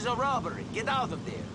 is a robbery. Get out of there.